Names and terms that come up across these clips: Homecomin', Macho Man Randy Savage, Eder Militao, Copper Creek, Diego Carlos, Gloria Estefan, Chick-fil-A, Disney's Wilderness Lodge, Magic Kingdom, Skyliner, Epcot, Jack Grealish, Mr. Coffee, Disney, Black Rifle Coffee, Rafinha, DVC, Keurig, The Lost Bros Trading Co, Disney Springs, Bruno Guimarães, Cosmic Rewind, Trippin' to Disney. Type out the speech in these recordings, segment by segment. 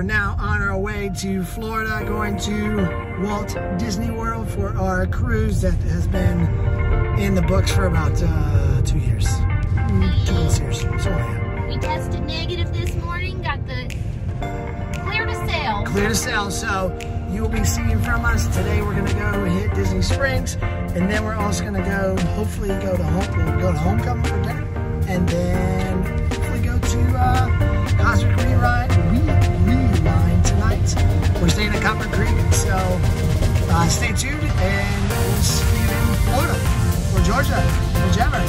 are now on our way to Florida, going to Walt Disney World for our cruise that has been in the books for about 2 years. 2 years. So yeah. We tested negative this morning, got the clear to sail. Clear to sail, so you will be seeing from us. Today we're gonna go hit Disney Springs, and then we're also gonna go, hopefully go to Homecomin' for dinner, and then hopefully go to Cosmic Rewind tonight. We're staying at Copper Creek, so stay tuned, and we'll see you in Florida, or Georgia, whichever.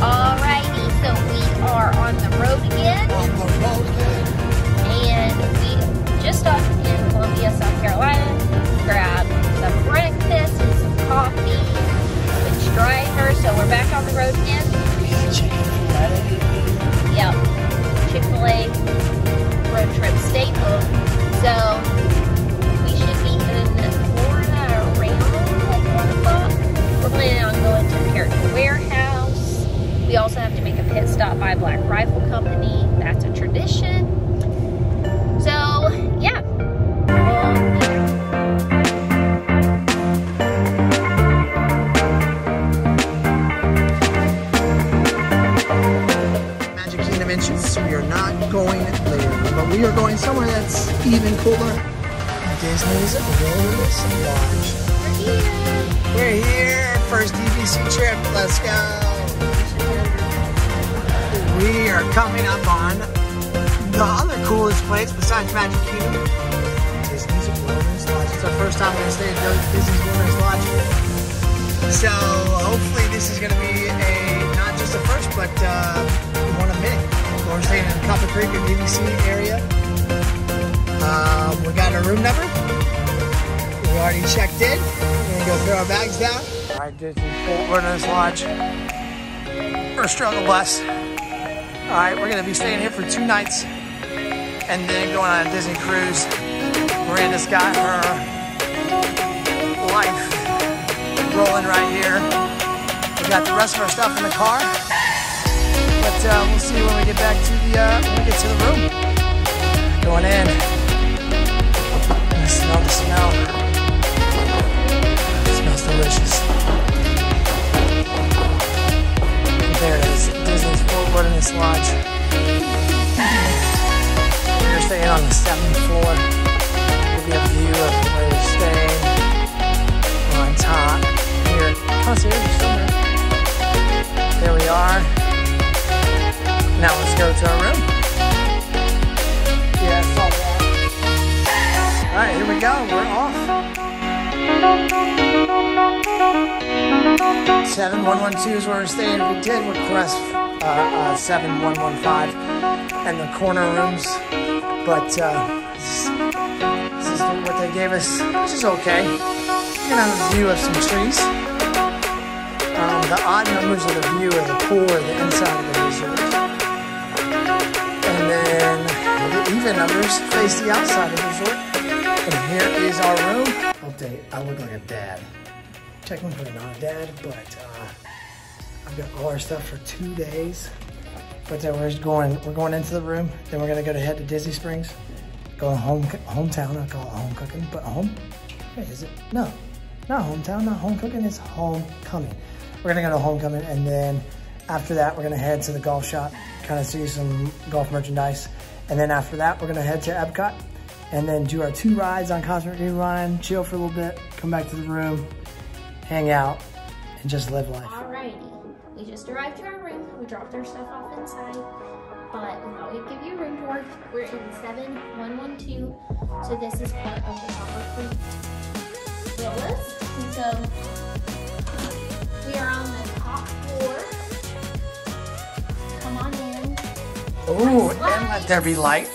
Alrighty, so we are on the road again. On the road again. And we just stopped in Columbia, South Carolina, grabbed some breakfast and some coffee, which dried her, so we're back on the road again. Yep, Chick-fil-A road trip staple. So we should be in Florida around like 1 o'clock. We're planning on going to the Character Warehouse. We also have to make a pit stop by Black Rifle Company. That's a tradition. So yeah. Magic Kingdom entrance, we are not going there, but we are going somewhere that's even cooler. Disney's Wilderness Lodge. We're here. First DVC trip. Let's go. We are coming up on the other coolest place besides Magic Kingdom, Disney's Wilderness Lodge. It's our first time we're going to stay at Disney's Wilderness Lodge. So hopefully this is going to be a, not just a first, but one of many. We're staying in Copper Creek or DVC area. We got our room number. We already checked in. We're going to go throw our bags down. All right, Disney's Wilderness Lodge. First struggle bus. All right, we're going to be staying here for 2 nights. And then going on a Disney cruise. Miranda's got her life rolling right here. We got the rest of our stuff in the car, but we'll see when we get back to the room. Going in. I smell the smell. It smells delicious. There it is, Disney's Wilderness Lodge. We're staying on the 7th floor. We'll get a view of where we're staying. We're on top here. There we are. Now let's go to our room. Yeah, it's all warm. All right, here we go. We're off. 7112 is where we're staying. We did request 7115 and the corner rooms. But this is what they gave us, which is okay. We're gonna have a view of some trees. The odd numbers are the view of the pool or the inside of the resort. And then the even numbers face the outside of the resort. And here is our room. Update, I look like a dad. Technically not a dad, but I've got all our stuff for 2 days. But then we're going into the room, then we're gonna go to head to Disney Springs, going hometown. I call it home cooking, but home, wait, is it? No, not hometown, not home cooking, it's homecoming. We're gonna go to homecoming, and then after that we're gonna head to the golf shop, kind of see some golf merchandise, and then after that we're gonna head to Epcot, and then do our 2 rides on Cosmic Rewind, chill for a little bit, come back to the room, hang out, and just live life. Alrighty. We just arrived to our room. We dropped our stuff off inside, but now we give you a room tour. We're in 7112, so this is part of the Copper Creek villas. And so we are on the top floor. Come on in. Oh, and let there be light.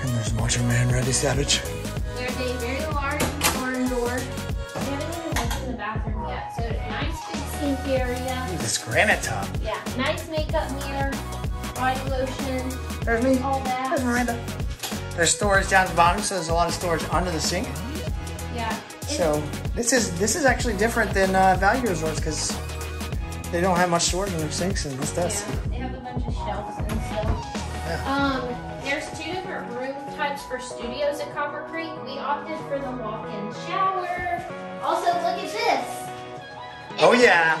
And there's Macho Man Randy Savage. There's a very large barn door. We haven't even opened the bathroom yet, so nice big sink area. This granite top. Yeah, nice makeup mirror, body lotion. There's me. All that. There's Miranda. There's storage down at the bottom, so there's a lot of storage under the sink. Yeah. So this is actually different than value resorts because they don't have much storage in their sinks, and this does. Yeah, they have a bunch of shelves and stuff. Yeah. There's 2 different rooms types for studios at Copper Creek, we opted for the walk-in shower. Also, look at this. Oh yeah.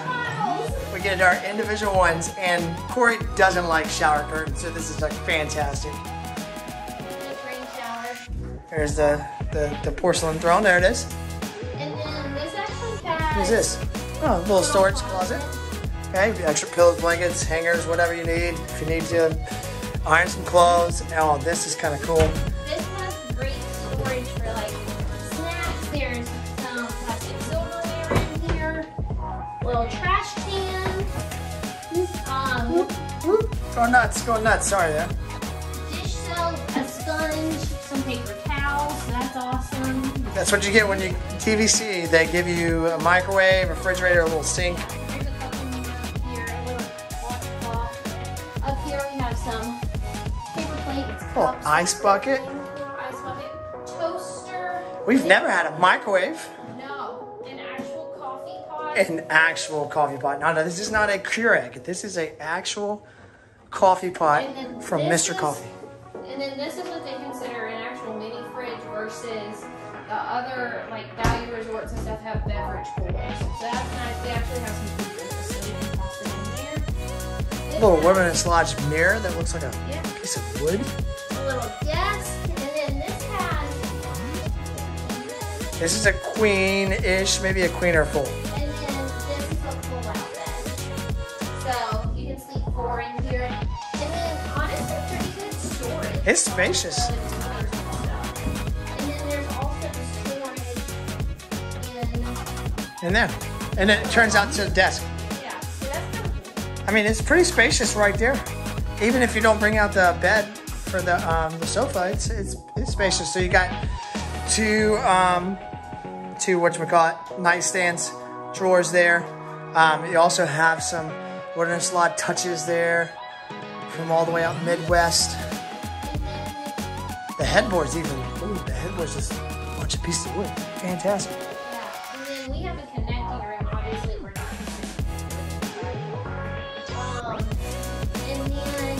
We get our individual ones, and Corey doesn't like shower curtains, so this is like fantastic. There's the porcelain throne, there it is. And then this actually has... What is this? Oh, a little storage closet. Okay, extra pillows, blankets, hangers, whatever you need. If you need to iron some clothes. Oh, this is kind of cool. This has great storage for like snacks. There's some plastic silverware in here. Little trash can. Whoop, whoop. Going nuts, sorry there. Dish soap, a sponge, some paper towels. That's awesome. That's what you get when you DVC. They give you a microwave, refrigerator, a little sink. There's a couple more up here, a little washcloth. Up here we have some paper plates. Oh, ice bucket. Ice bucket. Toaster. We've never had a microwave. No, an actual coffee pot. An actual coffee pot. No, this is not a Keurig. This is an actual coffee pot from Mr. Coffee. And then this is what they consider an actual mini fridge versus the other like value resorts and stuff have beverage coolers. So that's nice. They actually have some food business, so you can pop it in there. A little Wilderness Lodge mirror that looks like a piece of wood. A little desk. And then this has... This is a queen-ish, maybe a queen or full. And then this is a full out bed. So you can sleep four in here. It's spacious. And then there's also storage in there. And then it turns out to a desk. Yeah, so that's kind of cool. I mean, it's pretty spacious right there. Even if you don't bring out the bed for the sofa, it's spacious. So you got two whatchamacallit, nightstands, drawers there. You also have some Wilderness Lodge touches there from all the way out Midwest. The headboard's even, ooh, the headboard's just a bunch of pieces of wood. Fantastic. Yeah, and then we have a connecting room. Obviously, we're not using it. And then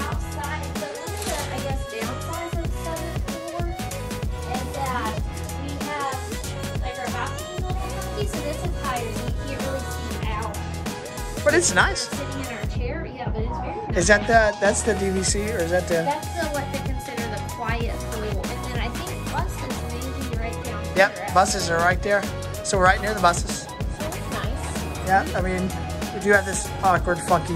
outside, so one of the, I guess, downsides of 7-4 is that we have, like, our balcony little funky, so this is higher, so you can't really see out. But it's nice. We're sitting in our chair, yeah, but it's very nice. Is that the, that's the DVC, or is that the? That's the, what they consider quiet pool. And then I think buses may be right down here. Yep, buses are right there. So we're right near the buses. So it's nice. Yeah, I mean, we do have this awkward, funky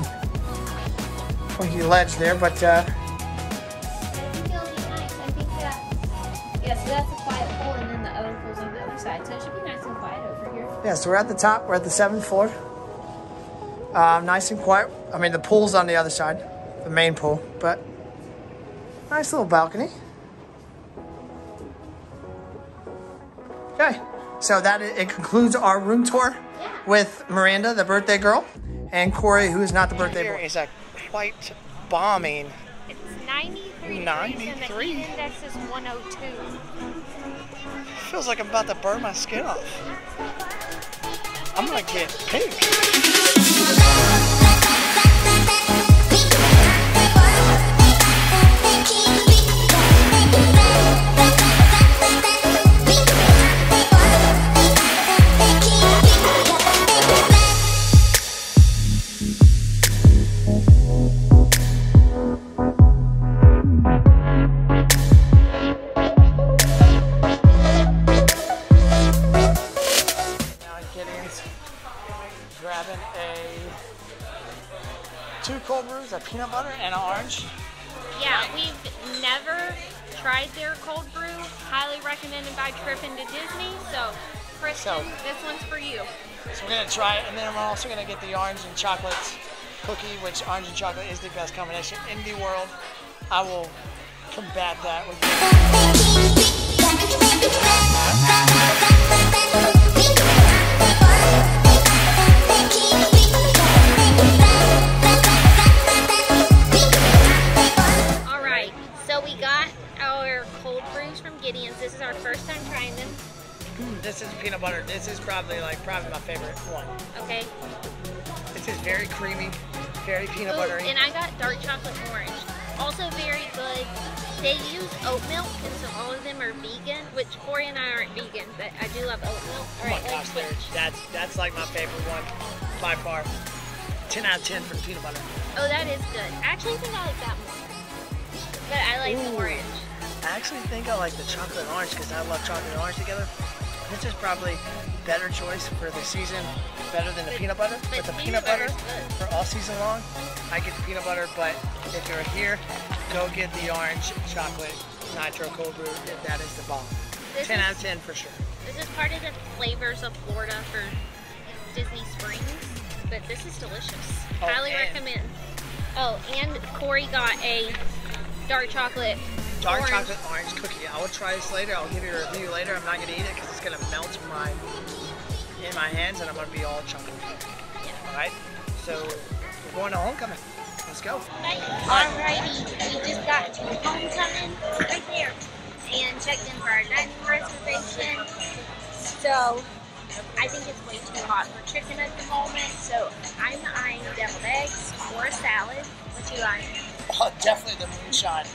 ledge there, but... I think it'll be nice. I think that... Yeah, so that's a quiet pool, and then the other pool's on the other side. So it should be nice and quiet over here. Yeah, so we're at the top. We're at the 7th floor. Nice and quiet. I mean, the pool's on the other side, the main pool, but... Nice little balcony. Okay, so that it concludes our room tour with Miranda, the birthday girl, and Corey, who is not the birthday boy. Here is a quite bombing. It's 93 93. And the index is 102. Feels like I'm about to burn my skin off. I'm gonna get pink. Two cold brews, a peanut butter, and an orange. Yeah, we've never tried their cold brew. Highly recommended by Trippin' to Disney. So, Kristen, this one's for you. So we're gonna try it, and then we're also gonna get the orange and chocolate cookie, which orange and chocolate is the best combination in the world. I will combat that with you. This is our first time trying them. This is peanut butter. This is probably my favorite one. Okay. This is very creamy, very peanut buttery. And I got dark chocolate orange. also very good. They use oat milk, and so all of them are vegan, which Corey and I aren't vegan, but I do love oat milk. All right, oh my gosh, that's like my favorite one by far. 10 out of 10 for the peanut butter. Oh, that is good. I actually think I like that more, but I like the orange. I actually think I like the chocolate and orange because I love chocolate and orange together. This is probably a better choice for the season, better than the peanut butter. But the peanut butter for all season long, I get the peanut butter, but if you're here, go get the orange chocolate nitro cold brew. That is the bomb. 10 out of 10 for sure. This is part of the flavors of Florida for Disney Springs, but this is delicious. Highly recommend. Oh, and Corey got a dark chocolate orange cookie. I will try this later. I'll give you a review later. I'm not going to eat it because it's going to melt in my hands and I'm going to be all chunky. Yeah. Alright, so we're going to Homecoming. Let's go. Alrighty, we just got to Homecoming right there and checked in for our dining reservation. So I think it's way too hot for chicken at the moment, so I'm eyeing deviled eggs or a salad. What you like? Oh, definitely the moonshine.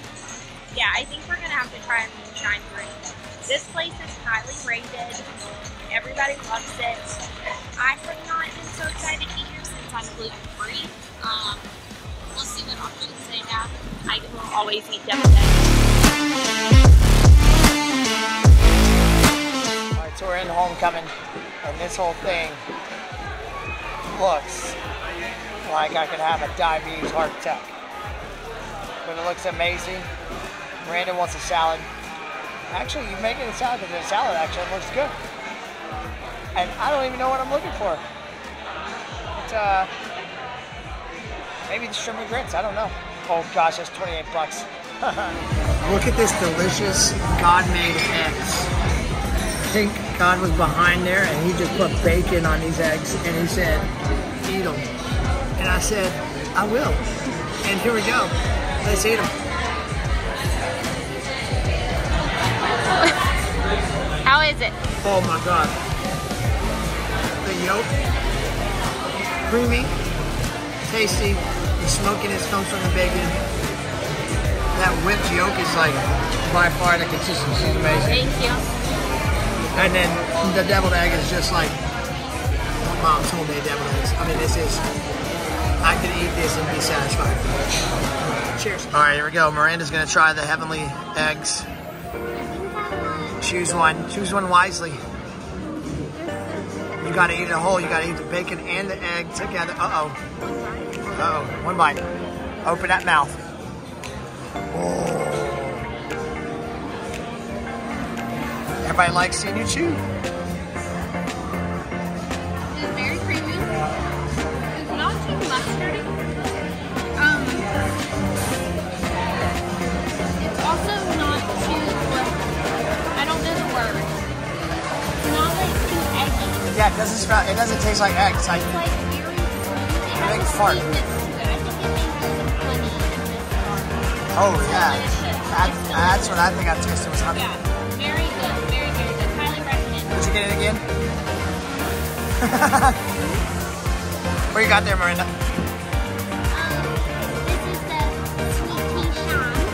Yeah, I think we're gonna have to try a moonshine drink. This place is highly rated. Everybody loves it. I have not been so excited to eat here since I'm gluten-free. We'll see what options they have. I will always eat deviled eggs. Alright, so we're in Homecoming, and this whole thing looks like I could have a diabetes heart attack. But it looks amazing. Brandon wants a salad. Actually, you make it a salad because the salad actually looks good. And I don't even know what I'm looking for. It's, maybe the shrimp and grits, I don't know. Oh gosh, that's 28 bucks. Look at this delicious God-made eggs. I think God was behind there and he just put bacon on these eggs and he said, eat them. And I said, I will. And here we go. Let's eat them. How is it? Oh my god. The yolk, creamy, tasty, the smokiness comes from the bacon. That whipped yolk is like by far the consistency is amazing. Thank you. And then the deviled egg is just like, my mom told me deviled eggs. I mean, this is, I could eat this and be satisfied. Cheers. All right, here we go. Miranda's gonna try the heavenly eggs. Choose one wisely. You gotta eat it whole, you gotta eat the bacon and the egg together. One bite. Open that mouth. Oh. Everybody likes seeing you chew. It's very creamy. It's not too mustardy. It's also not too Yeah, it doesn't smell. It doesn't taste like eggs. It's like a big fart. Oh yeah, that's what I think I tasted. Was honey. Yeah, very good, very good. Highly recommend. Did you get it again? What you got there, Miranda? This is the sweet tea shine.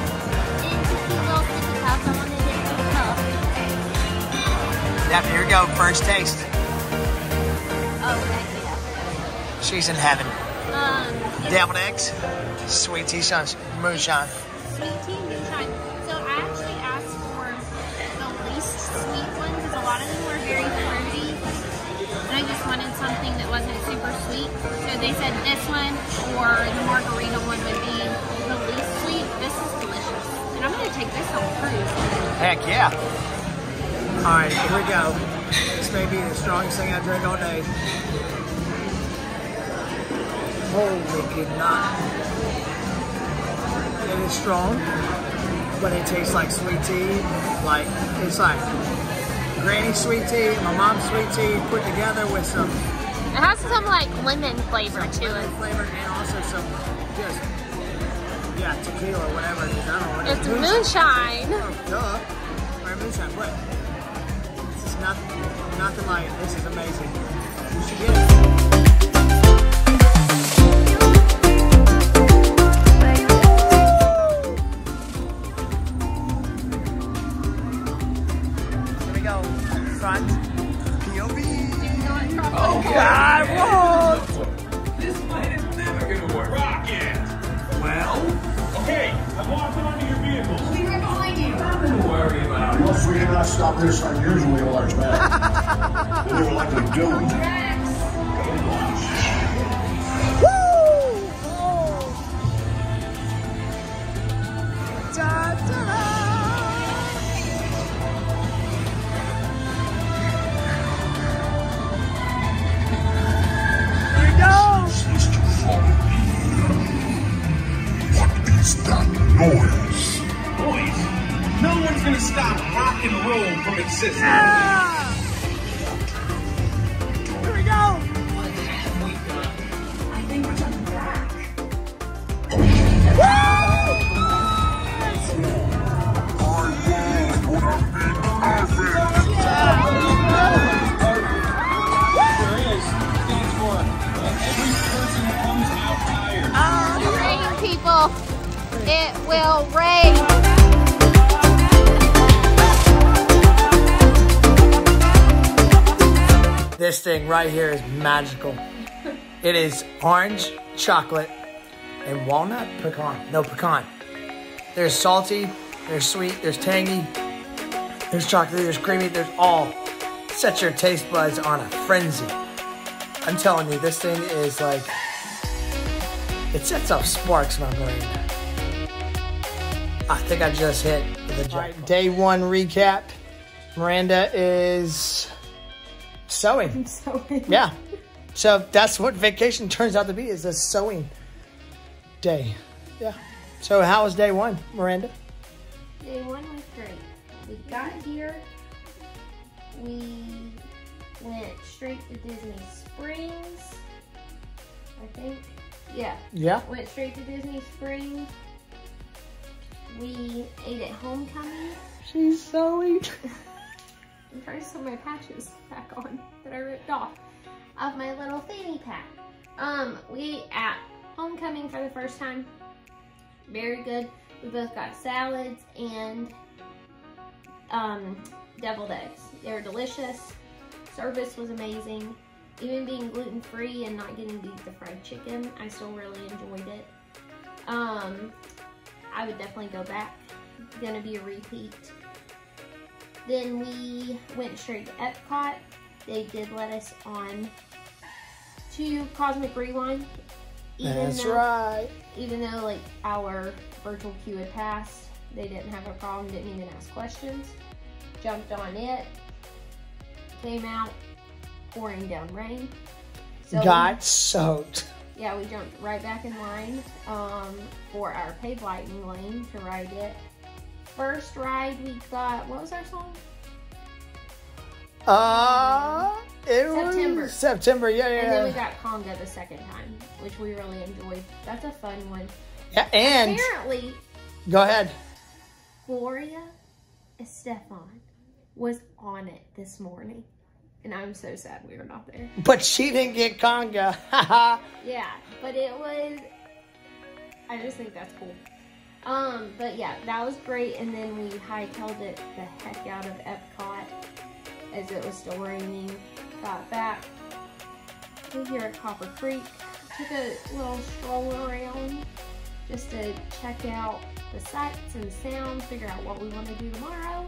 It's a little sippy cup. I wanted it to cup. Yeah, here we go. First taste. She's in heaven. Deviled eggs, sweet tea, moonshine. Sweet tea, moonshine. So I actually asked for the least sweet one because a lot of them were very fruity. And I just wanted something that wasn't super sweet. So they said this one or the margarita one would be the least sweet. This is delicious. And I'm going to take this on cruise. Heck yeah. All right, here we go. This may be the strongest thing I drink all day. Holy goodness. It is strong, but it tastes like sweet tea. Like, it's like granny sweet tea, my mom's sweet tea put together with some. It has some like lemon flavor to it. Lemon flavor and also some just, yeah, tequila, whatever it is. I don't know. It's moonshine. Oh, duh. Or moonshine, but this is nothing like it. This is amazing. You should get it. we did not stop this unusually large bag, they were likely doomed. Woo! Oh. Da, da, da. You know. Sister, what is that noise? No one's gonna stop rock and roll from existing. Yeah. Here we go. What have we done? I think we're talking back. Woo! I love what There is stands for every person comes out tired. Rain, people. It will rain. This thing right here is magical. It is orange, chocolate, and walnut pecan. No, pecan. There's salty, there's sweet, there's tangy, there's chocolate, there's creamy, there's all. Set your taste buds on a frenzy. I'm telling you, this thing is like, it sets off sparks when I'm going in there. I think I just hit the jackpot. All right, day 1 recap. Miranda is... sewing. I'm sewing. Yeah. So that's what vacation turns out to be, is a sewing day. Yeah. So how was day 1, Miranda? Day 1 was great. We got here. We went straight to Disney Springs, I think. Yeah. Yeah. Went straight to Disney Springs. We ate at Homecomin'. She's sewing. I'm trying to sew my patches back on that I ripped off of my little fanny pack. We ate at Homecomin' for the first time. Very good. We both got salads and deviled eggs. They were delicious. Service was amazing. Even being gluten-free and not getting to eat the fried chicken, I still really enjoyed it. I would definitely go back. It's gonna be a repeat. Then we went straight to Epcot. They did let us on to Cosmic Rewind. Even though like our virtual queue had passed, they didn't have a problem, didn't even ask questions. Jumped on it, came out, pouring down rain. So Got soaked. Yeah, we jumped right back in line for our paid lightning lane to ride it. First ride we got, what was our song? It was September, yeah, yeah. And then we got Conga the second time, which we really enjoyed. That's a fun one. Yeah, and apparently, go ahead. Gloria Estefan was on it this morning, and I'm so sad we were not there. But she didn't get Conga. Yeah, but it was. I just think that's cool. But yeah, that was great, and then we hightailed it the heck out of Epcot as it was still raining. Got back. We're here at Copper Creek. Took a little stroll around just to check out the sights and sounds, figure out what we want to do tomorrow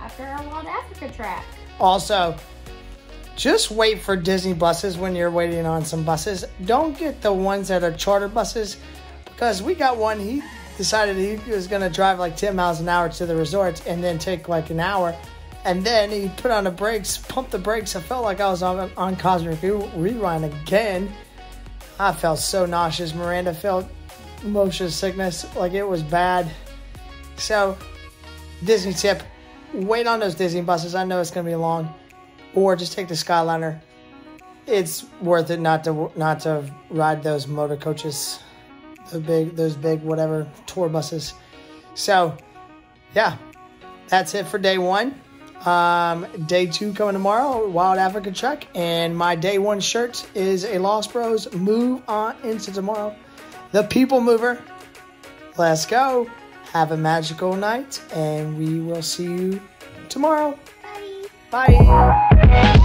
after our Wild Africa Trek. Also, just wait for Disney buses when you're waiting on some buses. Don't get the ones that are charter buses, because we got one. He decided he was going to drive like 10 miles an hour to the resort and then take like an hour. And then he put on the brakes, pumped the brakes. I felt like I was on Cosmic Rewind again. I felt so nauseous. Miranda felt motion sickness, like it was bad. So, Disney tip, wait on those Disney buses. I know it's going to be long. Or just take the Skyliner. It's worth it not to ride those motor coaches. Those big whatever tour buses. So yeah, that's it for day 1. Day 2 coming tomorrow, Wild Africa Trek, and my day 1 shirt is a Lost Bros move on into tomorrow. The people mover. Let's go. Have a magical night, and we will see you tomorrow. Bye. Bye.